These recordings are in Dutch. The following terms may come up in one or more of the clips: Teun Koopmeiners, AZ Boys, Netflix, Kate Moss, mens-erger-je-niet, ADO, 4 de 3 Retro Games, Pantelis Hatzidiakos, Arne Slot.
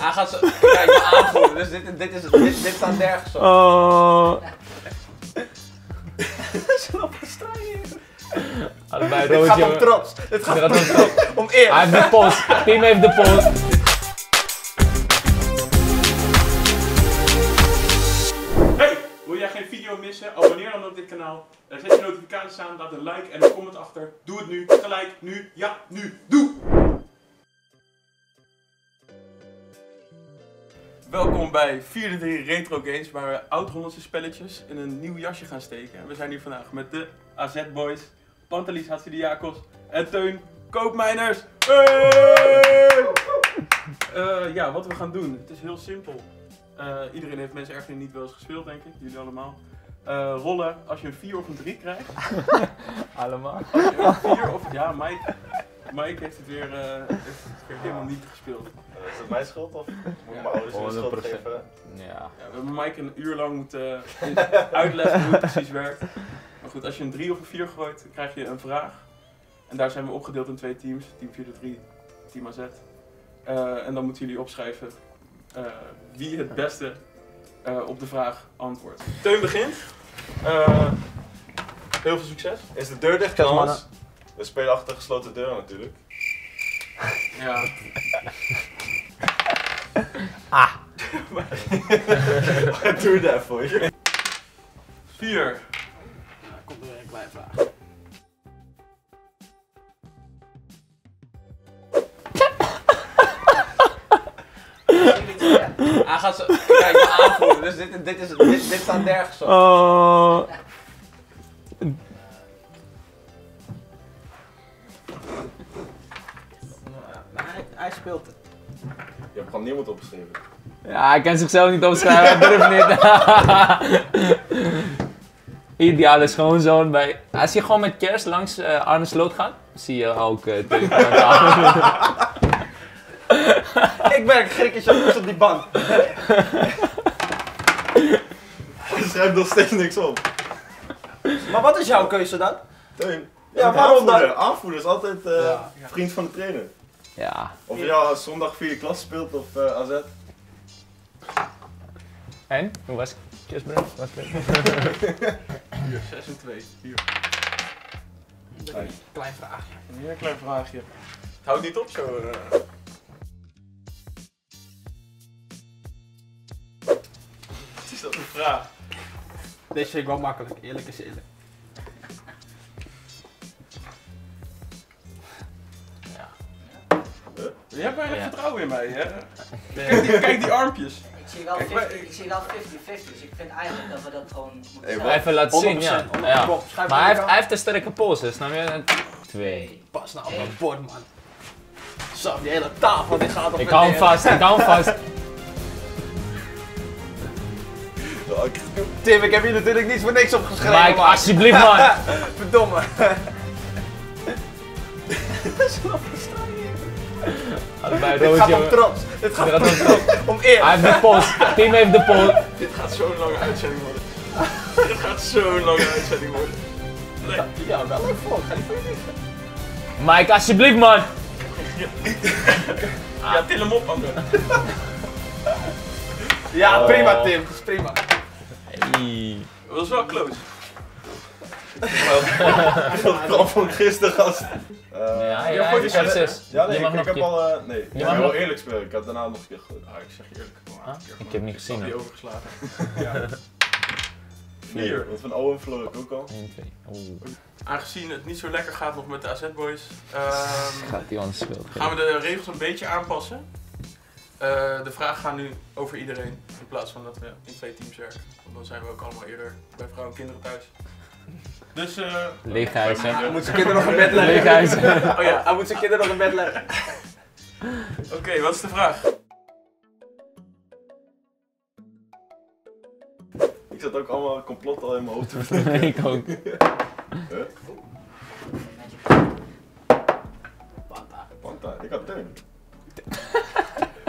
Hij gaat zo. Kijk, me aanvoelen. Dus dit staat nergens op. Oh. Zo'n opgestraaien. Dit gaat om trots. Dit gaat om trots. Om eer. Hij heeft de post. Team heeft de post. Missen, abonneer dan op dit kanaal, zet je notificaties aan, laat een like en een comment achter. Doe het nu, gelijk, nu, ja, nu, doe! Welkom bij 4 de 3 Retro Games, waar we oud-Hollandse spelletjes in een nieuw jasje gaan steken. We zijn hier vandaag met de AZ Boys, Pantelis Hatzidiakos en Teun Koopmeiners. Hey! Ja, wat we gaan doen, het is heel simpel. Iedereen heeft Mens Erfenis niet wel eens gespeeld, denk ik. Jullie allemaal. Rollen als je een 4 of een 3 krijgt. Allemaal. Als je een 4 of... Ja, Mike heeft het weer helemaal niet gespeeld. Is dat mijn schuld of moet ik mijn ouders weer schuld geven? Ja. We hebben Mike een uur lang moeten uitleggen hoe het precies werkt. Maar goed, als je een 3 of een 4 gooit, krijg je een vraag. En daar zijn we opgedeeld in twee teams. Team 4-3, Team AZ. En dan moeten jullie opschrijven wie het beste op de vraag antwoordt. Teun begint. Heel veel succes. Is de deur dicht, Thomas? We spelen achter gesloten deuren natuurlijk. Ja. Ah. Wat doe daar voor je? 4. Nou, komt er weer een kleine vraag. Hij gaat zo. Kijk, me aanvoelen. Dus dit staat nergens op. Oh. Hij speelt het. Je hebt gewoon niemand opgeschreven. Ja, hij kan zichzelf niet opschrijven. Hij durft niet. Ideaal is gewoon zo'n bij. Als je gewoon met kerst langs Arne Slot gaat, zie je ook tegen elkaar. Ik ben een grikketje op die bank. Hij schrijft nog steeds niks op. Maar wat is jouw keuze dan? Teun. Ja, waarom dan? Aanvoerder is altijd vriend van de trainer. Ja. Of je al zondag 4e klas speelt of AZ. En? Hoe was Kisbrand? 6 en 2. Klein vraagje. Een klein vraagje. Het houdt niet op zo. Dat is een vraag. Deze vind ik wel makkelijk, eerlijk is eerlijk. Ja. Je hebt wel echt vertrouwen in mij, hè? Kijk die armpjes. Ik zie wel 50-50, dus ik vind eigenlijk dat we dat gewoon moeten doen. Even laten zien, ja. Maar hij heeft een sterke pols, snap je? 2. Pas nou op mijn bord, man. Zo, die hele tafel die gaat op. Ik hou hem vast, ik hou hem vast. Tim, ik heb hier natuurlijk niets voor niks opgeschreven. Mike, alsjeblieft man. Verdomme. Dit gaat om trots. Dit gaat om trots. Om eer. Hij heeft de post. Tim heeft de post. Dit gaat zo'n lange uitzending worden. Dit gaat zo'n lange uitzending worden. Ja, wel leuk voor. Ga niet voor je liggen. Mike, alsjeblieft man. Ja, til hem op man. Ja, prima Tim. Dat is prima. Hey. Dat was wel close. Dat kwam van gisteren, gast. Ja, ik heb al... Nee, ik wil wel eerlijk spelen. Ik had daarna nog een keer... ik zeg eerlijk. Ik heb niet gezien. Ik heb die overgeslagen. 4. Want van Owen verloor ik ook al. 1, 2. Aangezien het niet zo lekker gaat nog met de AZ Boys... gaan we de regels een beetje aanpassen. De vragen gaan nu over iedereen, in plaats van dat we in twee teams werken. Want dan zijn we ook allemaal eerder bij vrouw en kinderen thuis. Dus leeghuis, hè? Hij moet zijn kinderen nog in bed leggen. Leeghuis. Oh ja, hij moet zijn kinderen nog in bed leggen. Oké, wat is de vraag? Ik zat ook allemaal complot al in mijn hoofd te vertellen. Ik ook. Panta. Ik had Teun.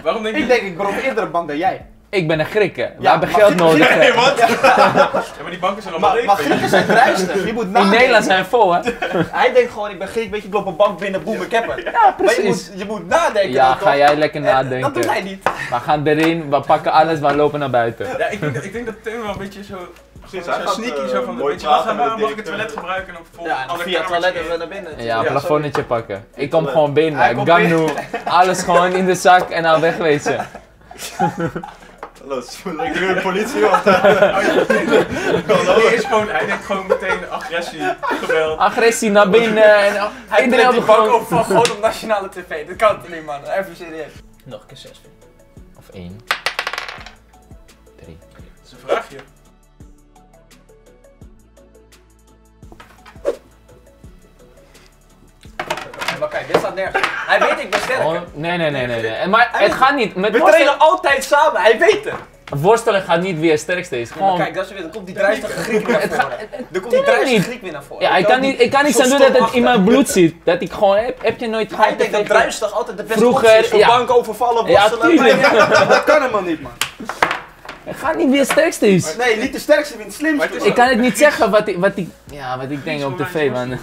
Waarom denk je... Ik denk ik ben op eerdere bank dan jij. Ik ben een Grieken. Ja, we hebben geld nodig. Nee, wat? Ja. Ja, maar die banken zijn allemaal leeg. Maar Grieken zijn druistig. Je moet nadenken. In Nederland zijn vol, hè? Hij denkt gewoon, ik ben Griek, beetje op een bank binnen, boem, ik heb het. Ja, precies. Maar je moet nadenken. Ja, ga jij lekker nadenken. Dat doet hij niet. We gaan erin, we pakken alles, we lopen naar buiten. Ja, ik denk dat Teun wel een beetje zo... Zo sneaky, zo van, weet je wat, mag ik het toilet gebruiken en dan vervolgens alle via het toilet weer naar binnen. Ja, een plafonnetje pakken. Ik kom gewoon binnen, Gangnam, alles gewoon in de zak en dan weg, weet je. Hallo, ik doe de politie op. Hij denkt gewoon meteen agressie, geweld. Agressie naar binnen en hij denkt die bank op van gewoon op nationale tv. Dat kan toch niet, man, even serieus. Nog een keer 6. Of 1. 3. Dat is een vraagje. Maar kijk, dit staat nergens. Hij weet ik ben sterker. Oh, nee. Maar het gaat niet. Met we trainen altijd samen, hij weet het. Worstelen gaat niet weer sterkste is. Gewoon... Ja, maar kijk, dat is weer, er komt die druistige Griek weer naar voren. Er komt die druistige Griek weer naar voren. Ja, ik kan niet zo doen dat het in mijn bloed zit. Dat ik gewoon, heb je nooit gehad. Hij denkt dat druistig altijd de beste optie is. Voor bank overvallen, worstelen. Ja, dat kan helemaal niet, man. Het gaat niet wie het sterkste is. Nee, niet de sterkste, wie het slimste is. Ik kan het niet zeggen wat ik denk op tv, man.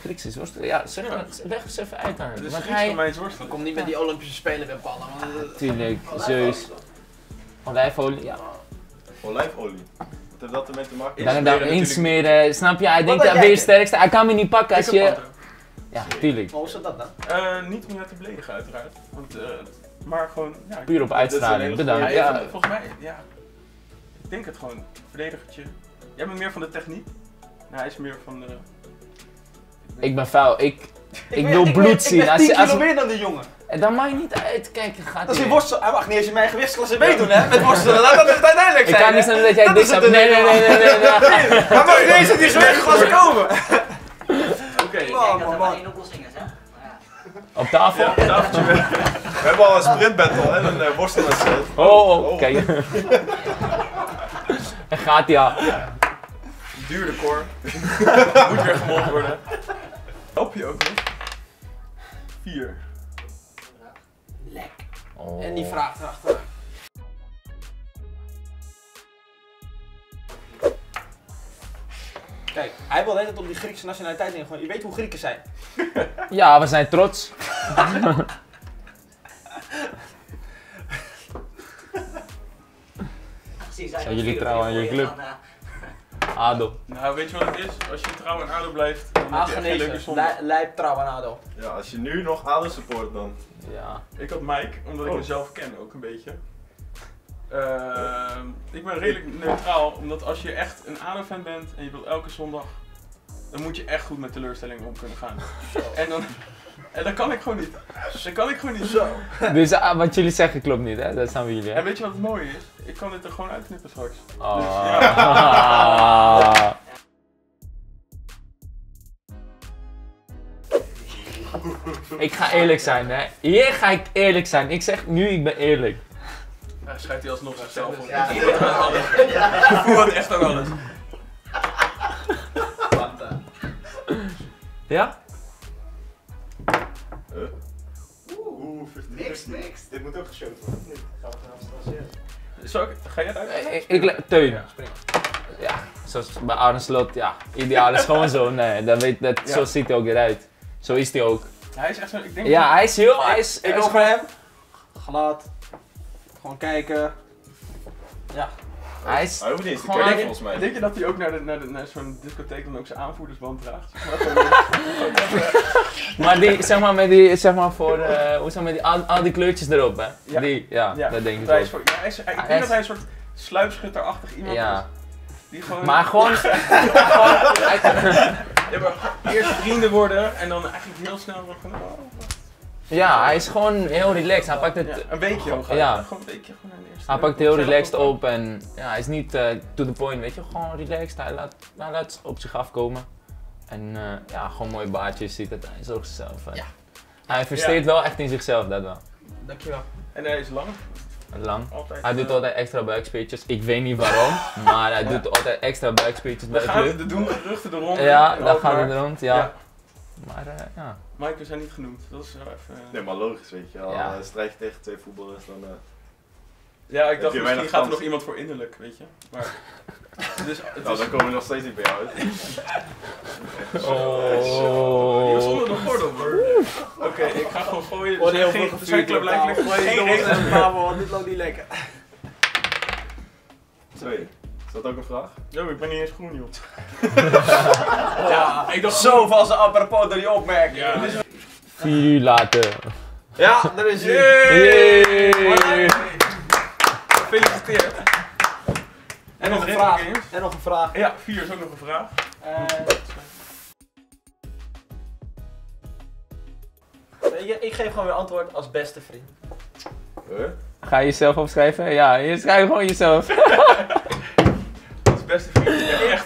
Grieks is worstelen. Ja, zeg maar, leg eens even uit aan hem. Dus Grieks van mij is worstelen. Kom niet met die Olympische Spelen met ballen. Tuurlijk, Zeus. Olijfolie, ja. Olijfolie? Wat heeft dat ermee te maken? Dan daar insmeren, snap je? Hij denkt dat hij weer sterkste. Hij kan me niet pakken als je... Ja, tuurlijk. Maar hoe zat dat dan? Niet meer te beledigen uiteraard. Want, maar gewoon... Ja, puur op uitstraling, bedankt. Ja, volgens mij, ja. Ik denk het gewoon. Verdedigertje. Jij bent meer van de techniek. Nou, hij is meer van de... Ik ben vuil, ik wil bloed zien. Ik ben 10 kilo meer dan die jongen. En dan maakt niet uit, kijk, gaat als je worstelt, hij mag niet eens in mijn gewichtsklasse meedoen, hè? Met worstelen, dat is het uiteindelijk zijn. Ik kan niet zeggen dat jij dik hebt. Nee. Hij mag niet eens in die gewichtsklasse komen. Oké, ik denk dat er maar één oplossing is, hè? Op tafel? Ja, op tafeltje. We hebben al een sprintbattle, hè? Een worstelwedstrijd. Oh, kijk. En gaat hij al. Duurde koor. Moet weer gemolken worden. Help je ook niet. 4. Lek. Oh. En die vraag erachter. Kijk, hij wil net op die Griekse nationaliteit in. Je weet hoe Grieken zijn. Ja, we zijn trots. Zijn jullie trouw aan je club? ADO. Nou, weet je wat het is? Als je trouw aan ADO blijft, dan heb je echt een leuke zonde. Lijp trouw aan ADO. Ja, als je nu nog ADO support dan. Ja. Ik had Mike, omdat ik mezelf ken ook een beetje. Ik ben redelijk neutraal, omdat als je echt een ADO-fan bent en je wilt elke zondag, dan moet je echt goed met teleurstellingen om kunnen gaan. En dat kan ik gewoon niet. Dat kan ik gewoon niet zo. Dus wat jullie zeggen klopt niet, hè? Dat staan we jullie. Hè? En weet je wat het mooie is? Ik kan dit er gewoon uitknippen straks. Oh. Dus, ja. Ik ga eerlijk zijn, hè? Hier ga ik eerlijk zijn. Ik zeg nu, ik ben eerlijk. Ja, schrijft hij alsnog zichzelf voor. Ja. Ik voel het echt aan alles. Ja? Niks. Dit moet ook geshowd worden. Nu gaan we het gaan afstellen. Ga jij het uit? Teun. Ja, spring. Ja, zoals bij Arne Slot, ja. Ideaal is gewoon zo. Nee, dan weet dat, ja. Zo ziet hij ook eruit. Zo is hij ook. Hij is echt zo, ik denk... Ja, hij is heel... Ik over hem. Glad. Gewoon kijken. Ja. Hij hoeft niet eens te kijken, volgens mij. Denk je dat hij ook naar zo'n discotheek dan ook zijn aanvoerdersband draagt? Maar die, zeg maar voor, hoe zijn die, al die kleurtjes erop, hè? Ja. Die, ja, dat denk ik wel. Ik denk dat hij een soort sluipschutterachtig iemand is. Die gewoon... Maar gewoon... Eerst vrienden worden en dan eigenlijk heel snel van... Ja, hij is gewoon heel relaxed. Hij pakt het... Ja, een beetje hoog. Ja. Gewoon een beetje gewoon aan de eerste. Hij pakt heel relaxed op en ja, hij is niet to the point, weet je. Gewoon relaxed. Hij laat op zich afkomen. En ja, gewoon mooie baardjes ziet het. Hij is ook zichzelf. Ja. Hij investeert wel echt in zichzelf, dat wel. Dankjewel. En hij is lang. Altijd, hij doet altijd extra buikspiertjes. Ik weet niet waarom, maar hij doet altijd extra buikspiertjes bij de club. Dan gaan geruchten er rond. Ja, daar gaan we er rond, ja. Maar ja. Mike, we zijn niet genoemd. Dat is zo even... Nee, maar logisch, weet je. Al strijd je tegen twee voetballers, dan... Ja, ik dacht misschien gaat er nog iemand voor innerlijk, weet je. Maar... dus, het nou, is... dan komen we nog steeds niet bij jou uit. Oh. Je was onder de gordel, hoor. Oké, ik ga gewoon gooien. Oh, heel veel gevuurd. Geen regen, maar dit loopt niet lekker. 2. Is dat ook een vraag? Jo, ik ben niet eens groen, joh. Ja, ik dacht... Zo van zijn apropos door die opmerking. Ja. 4 uur later. Ja, daar is hij. Gefeliciteerd. En nog een vraag. En nog een vraag. Ja, 4 is ook nog een vraag. Ik geef gewoon weer antwoord als beste vriend. Ga je jezelf opschrijven? Ja, je schrijft gewoon jezelf. Als beste vriend.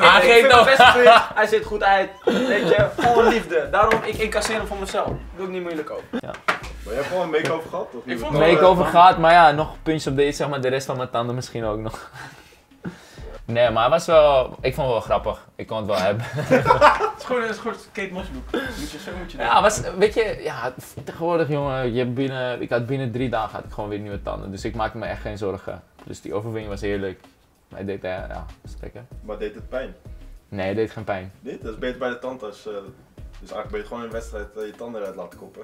Hij zit goed uit. Weet je, vol liefde. Daarom ik incasseer hem voor mezelf. Dat doe ik niet moeilijk ook. Ja. Maar jij hebt gewoon een make-over gehad? Of niet? Ik vond een make-over gehad, maar ja, nog een puntje op deze, zeg maar, de rest van mijn tanden misschien ook nog. Nee, maar het was wel, ik vond het wel grappig. Ik kon het wel hebben. Het is goed, Kate Moss look. Zo moet je doen. Ja, was, weet je, ja, tegenwoordig jongen, ik had binnen 3 dagen had ik gewoon weer nieuwe tanden. Dus ik maakte me echt geen zorgen. Dus die overwinning was heerlijk. Maar het deed, ja, lekker. Maar deed het pijn? Nee, het deed geen pijn. Dit? Dat is beter bij de tandarts. Dus eigenlijk ben je gewoon in een wedstrijd je tanden eruit laten koppen.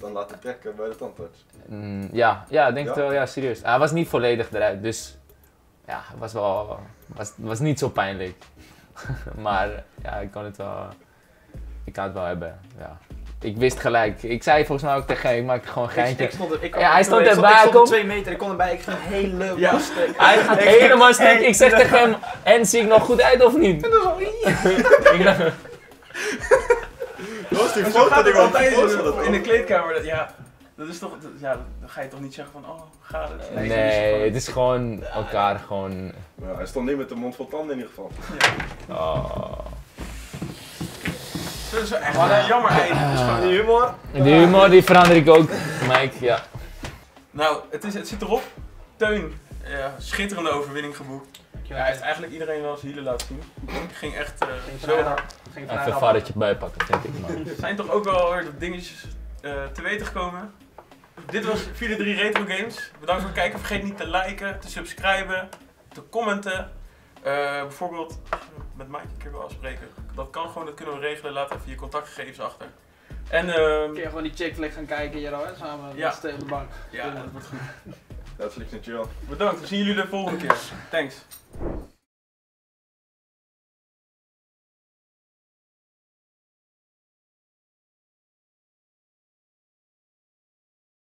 Dan laten trekken bij de tandarts. Ja, denk het wel, ja, serieus. Hij was niet volledig eruit, dus... Ja, het was wel... was niet zo pijnlijk. Maar ja, ik kon het wel... Ik kan het wel hebben, ja. Ik wist gelijk. Ik zei volgens mij ook tegen hem, ik maakte gewoon een geintje. Hij stond erbij. Ik stond op 2 meter, ik kon erbij. Ik ging helemaal stuk. Hij gaat helemaal stuk. Ik zeg tegen hem, en zie ik nog goed uit of niet? En dan zo... Dat was die foto dat ik altijd doe in de kleedkamer. Dat, ja, dat is toch, dat, ja, dan ga je toch niet zeggen van, oh, gaat het? Nee, het is gewoon elkaar gewoon... Ja, hij stond niet met de mond vol tanden in ieder geval. Ja. Oh. Dat is wel echt een jammer eind. Dat is gewoon die humor. Die humor, die verander ik ook, Mike, ja. Nou, het zit erop. Teun, schitterende overwinning geboekt. Ja, hij heeft eigenlijk iedereen wel eens hielen laten zien. Ik ging echt zo hard. Even een varretje bijpakken, vind ik. Er zijn toch ook wel weer dingetjes te weten gekomen. Dit was 4 de 3 Retro Games. Bedankt voor het kijken. Vergeet niet te liken, te subscriben, te commenten. Bijvoorbeeld met Mike een keer wel afspreken. Dat kan gewoon, dat kunnen we regelen. Laat even je contactgegevens achter. En kun je gewoon die chickflick gaan kijken hier al, hè? Samen met de stevige bank. Ja, dat wordt goed. Netflix en chill. Bedankt, we zien jullie de volgende keer. Thanks.